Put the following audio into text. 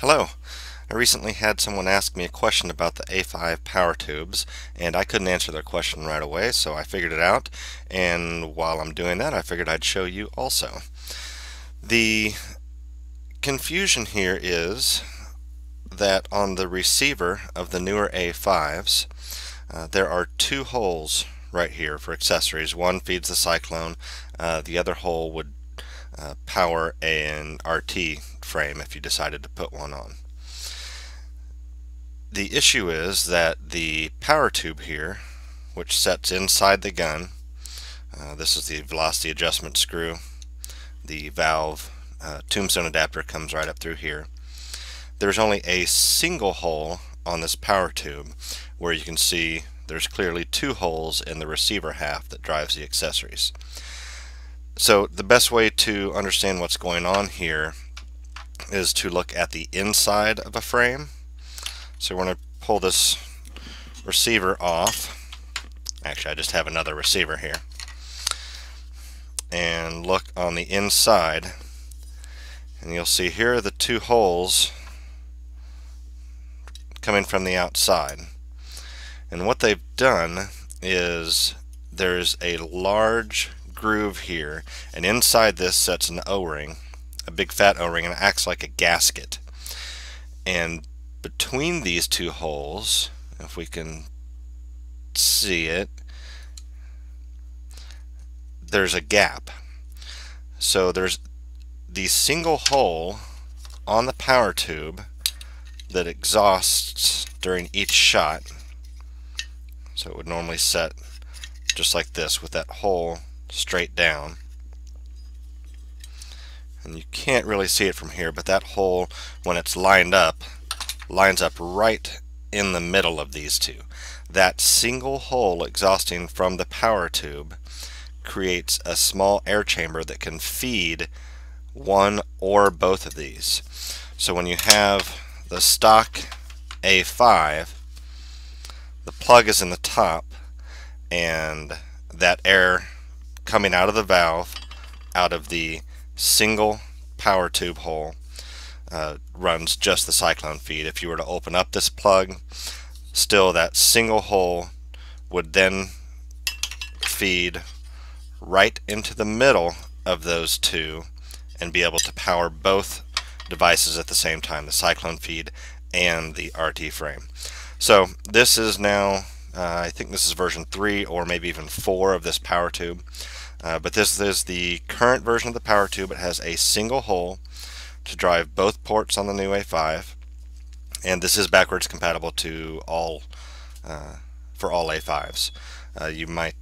Hello! I recently had someone ask me a question about the A5 power tubes, and I couldn't answer their question right away, so I figured it out, and while I'm doing that I figured I'd show you also. The confusion here is that on the receiver of the newer A5s there are two holes right here for accessories. One feeds the cyclone, the other hole would power an RT frame if you decided to put one on. The issue is that the power tube here, which sets inside the gun, this is the velocity adjustment screw, the valve tombstone adapter comes right up through here. There's only a single hole on this power tube, where you can see there's clearly two holes in the receiver half that drives the accessories. So the best way to understand what's going on here is to look at the inside of a frame. So we're going to pull this receiver off. Actually, I just have another receiver here. And look on the inside. And you'll see here are the two holes coming from the outside. And what they've done is there's a large groove here, and inside this sets an O-ring, a big fat O-ring, and it acts like a gasket. And between these two holes, if we can see it, there's a gap. So there's the single hole on the power tube that exhausts during each shot. So it would normally set just like this with that hole straight down, and you can't really see it from here, but that hole, when it's lined up, lines up right in the middle of these two. That single hole exhausting from the power tube creates a small air chamber that can feed one or both of these. So when you have the stock A5, the plug is in the top, and that air coming out of the valve, out of the single power tube hole, runs just the cyclone feed. If you were to open up this plug, still that single hole would then feed right into the middle of those two and be able to power both devices at the same time, the cyclone feed and the RT frame. So this is now, I think this is version 3 or maybe even 4 of this power tube. But this is the current version of the power tube. It has a single hole to drive both ports on the new A5, and this is backwards compatible to all for all A5s. You might